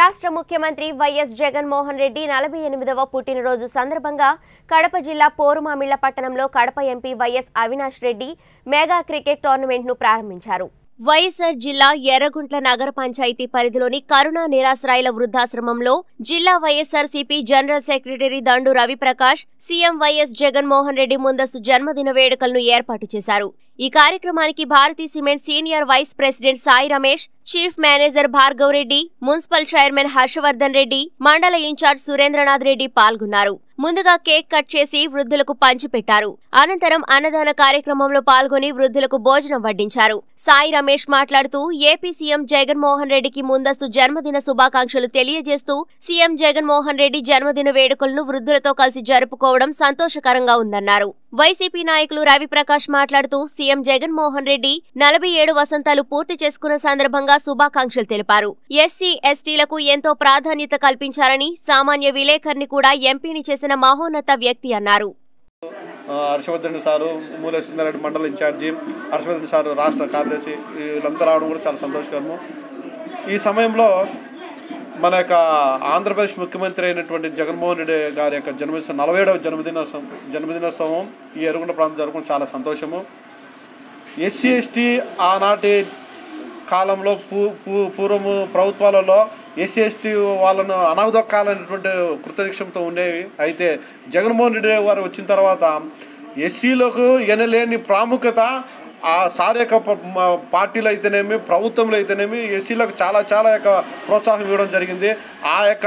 రాష్ట్ర ముఖ్యమంత్రి వైఎస్ జగన్ మోహన్ రెడ్డి 48వ పుట్టినరోజు సందర్భంగా కడప జిల్లా పోరుమామిళ్ళ పట్టణంలో Kadapa MP YS Avinash Reddy mega cricket tournament ను ప్రారంభించారు. వైఎస్ఆర్ జిల్లా ఎర్రగుంట్ల నగర పంచాయతీ పరిధిలోని కరుణా నిరాశ్రాయుల వృద్ధాశ్రమంలో జిల్లా YSRCP general secretary Dandu Ravi Prakash CM YS Jaganmohan Reddy ముందస్తు జన్మదిన వేడుకలను ఏర్పాటు చేశారు. ఈ కార్యక్రమానికి Bharathi cement senior vice president Sai Ramesh, chief manager Bhargav Reddy, municipal chairman Harshavardhan Reddy, మండల ఇన్ఛార్జ్ సురేంద్రనాథ్ రెడ్డి పాల్గొన్నారు. ముందుగా కేక్ కట్ చేసి వృద్ధులకు పంచిపెట్టారు. అనంతరం అన్నదాన కార్యక్రమంలో పాల్గొని వృద్ధులకు భోజనం వడ్డించారు. సాయి రమేష్ మాట్లాడుతూ ఏపీ సీఎం జగన్మోహన్ రెడ్డికి ముందస్తు జన్మదిన శుభాకాంక్షలు తెలియజేస్తూ సీఎం జగన్మోహన్ రెడ్డి జన్మదిన వేడుకలను వృద్ధులతో కలిసి జరుపుకోవడం సంతోషకరంగా ఉందన్నారు. వైసీపీ నాయకులు రవిప్రకాష్ మాట్లాడుతూ సీఎం జగన్మోహన్ రెడ్డి 47 వసంతాలు పూర్తి చేసుకున్న సందర్భంగా శుభాకాంక్షలు తెలిపారు. ఎస్సీ ఎస్టీలకు ఎంతో ప్రాధాన్యత కల్పించారని, సామాన్య విలేకరిని కూడా ఎంపీని చేసిన మహోన్నత వ్యక్తి అన్నారు. హర్షవర్ధన్ సారు మూలసుందరెడ్డి మండల ఇన్ఛార్జి, హర్షవర్ధన్ సారు రాష్ట్ర కార్యదర్శి, వీళ్ళంతా రావడం కూడా చాలా సంతోషకరము. ఈ సమయంలో మన యొక్క ఆంధ్రప్రదేశ్ ముఖ్యమంత్రి అయినటువంటి జగన్మోహన్ రెడ్డి గారి యొక్క జన్మదిన 47వ జన్మదినోత్సవం ఈ ఎర్రగొండ ప్రాంతం జరుపుకుని చాలా సంతోషము. ఎస్సీ ఎస్టీ ఆనాటి కాలంలో పూర్వము ప్రభుత్వాలలో ఎస్సీ ఎస్టీ వాళ్ళను అనవదొక్కాలనేటువంటి కృతదృక్షంతో ఉండేవి. అయితే జగన్మోహన్ రెడ్డి గారు వచ్చిన తర్వాత ఎస్సీలకు ఎనలేని ప్రాముఖ్యత ఆ సార్ యొక్క పార్టీలు అయితేనేమి ప్రభుత్వంలో అయితేనేమి ఎస్సీలకు చాలా చాలా యొక్క ప్రోత్సాహం ఇవ్వడం జరిగింది. ఆ యొక్క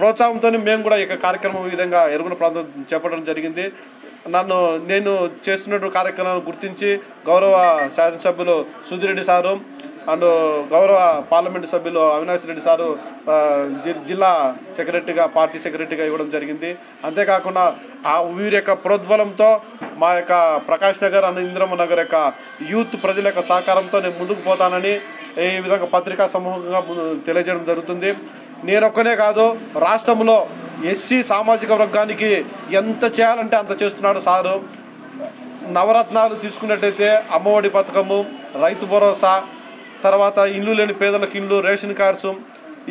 ప్రోత్సాహంతో మేము కూడా ఈ యొక్క కార్యక్రమం ఈ విధంగా ఎర్రగొండ ప్రాంతం చేపట్టడం జరిగింది. నేను చేస్తున్నటువంటి కార్యక్రమాన్ని గుర్తించి గౌరవ శాసనసభ్యులు సుధిరెడ్డి సారు అండ్ గౌరవ పార్లమెంటు సభ్యులు అవినాష్ రెడ్డి సారు జిల్లా సెక్రటరీగా పార్టీ సెక్రటరీగా ఇవ్వడం జరిగింది. అంతేకాకుండా వీరి యొక్క ప్రోద్బలంతో మా యొక్క ప్రకాష్ నగర్ అండ్ ఇంద్ర నగర్ యొక్క యూత్ ప్రజల యొక్క సహకారంతో నేను ముందుకు పోతానని ఈ విధంగా పత్రికా సమూహంగా తెలియజేయడం జరుగుతుంది. నేనొక్కనే కాదు, రాష్ట్రంలో ఎస్సీ సామాజిక వర్గానికి ఎంత చేయాలంటే అంత చేస్తున్నాడు సారు. నవరత్నాలు తీసుకున్నట్టయితే అమ్మఒడి పథకము, రైతు భరోసా, తర్వాత ఇల్లు లేని పేదలకు ఇల్లు, రేషన్ కార్డ్స్,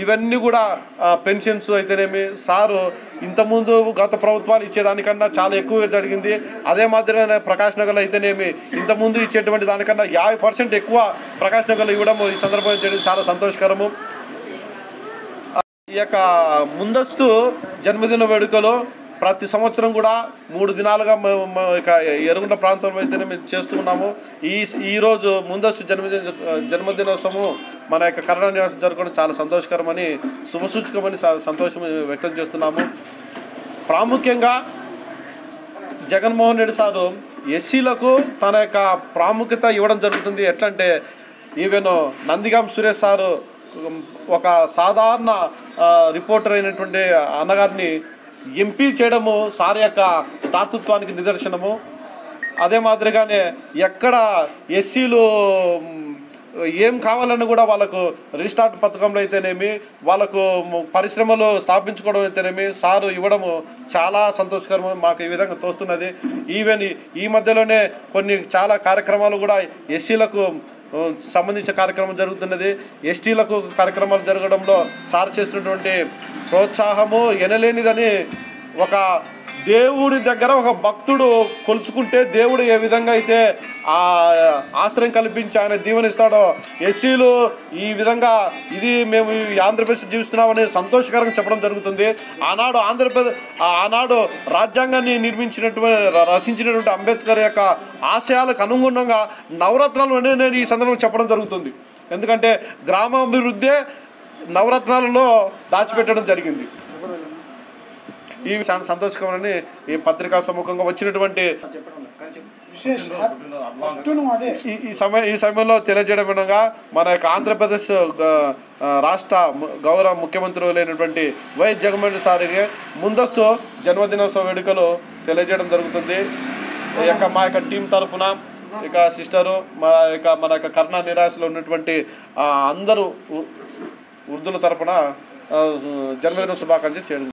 ఇవన్నీ కూడా పెన్షన్స్ అయితేనేమి సారు ఇంతకుముందు గత ప్రభుత్వాలు ఇచ్చేదానికన్నా చాలా ఎక్కువ జరిగింది. అదే మాదిరిగానే ప్రకాష్ నగర్లో అయితేనేమి ఇంతకుముందు ఇచ్చేటువంటి దానికన్నా 50% ఎక్కువ ప్రకాష్ నగర్లో ఇవ్వడం ఈ సందర్భంగా చేయడం చాలా సంతోషకరము. ఈ యొక్క ముందస్తు జన్మదిన వేడుకలో ప్రతి సంవత్సరం కూడా 3 దినాలుగా ఇక ఎర్రగొండ ప్రాంతంలో అయితేనే మేము చేస్తూ ఉన్నాము. ఈరోజు ముందస్తు జన్మదినోత్సవం మన యొక్క కరుణా నివాసం జరగడం చాలా సంతోషకరమని శుభసూచకమని సంతోషం వ్యక్తం చేస్తున్నాము. ప్రాముఖ్యంగా జగన్మోహన్ రెడ్డి సారు ఎస్సీలకు తన యొక్క ప్రాముఖ్యత ఇవ్వడం జరుగుతుంది. ఎట్లంటే ఈవెన్ నందిగాం సురేష్ సారు ఒక సాధారణ రిపోర్టర్ అయినటువంటి అన్నగారిని ఎంపీ చేయడము సార్ యొక్క తాతృత్వానికి నిదర్శనము. అదే మాదిరిగానే ఎక్కడ ఎస్సీలు ఏం కావాలని కూడా వాళ్ళకు రీస్టార్ట్ పథకంలో అయితేనేమి వాళ్ళకు పరిశ్రమలు స్థాపించుకోవడం అయితేనేమి సారు ఇవ్వడము చాలా సంతోషకరము మాకు ఈ విధంగా తోస్తున్నది. ఈవెన్ ఈ మధ్యలోనే కొన్ని చాలా కార్యక్రమాలు కూడా ఎస్సీలకు సంబంధించిన కార్యక్రమం జరుగుతున్నది. ఎస్టీలకు కార్యక్రమాలు జరగడంలో సార్ చేస్తున్నటువంటి ప్రోత్సాహము ఎనలేనిదని ఒక దేవుడి దగ్గర ఒక భక్తుడు కొలుచుకుంటే దేవుడు ఏ విధంగా అయితే ఆ ఆశ్రయం కల్పించి ఆయన దీవెనిస్తాడో ఎస్సీలు ఈ విధంగా ఇది మేము ఆంధ్రప్రదేశ్ జీవిస్తున్నామని సంతోషకరంగా చెప్పడం జరుగుతుంది. ఆనాడు రాజ్యాంగాన్ని రచించినటువంటి అంబేద్కర్ యొక్క ఆశయాలకు అనుగుణంగా నవరత్నాలు అని నేను ఈ సందర్భంగా చెప్పడం జరుగుతుంది. ఎందుకంటే గ్రామాభివృద్ధే నవరత్నాలలో దాచిపెట్టడం జరిగింది. ఈ చాలా సంతోషకరమని ఈ పత్రికా సముఖంగా వచ్చినటువంటి ఈ సమయంలో తెలియజేయడం విధంగా మన యొక్క ఆంధ్రప్రదేశ్ రాష్ట్ర గౌరవ ముఖ్యమంత్రులైనటువంటి వైఎస్ జగన్మోహన్ రెడ్డి సార్కి ముందస్తు జన్మదినోత్సవ వేడుకలు తెలియజేయడం జరుగుతుంది. ఈ యొక్క మా యొక్క టీం తరఫున ఇక సిస్టరు మన యొక్క కరుణా నిరాశలో ఉన్నటువంటి అందరూ వృద్ధుల తరఫున జన్మదిన శుభాకాంక్షలు చేయడం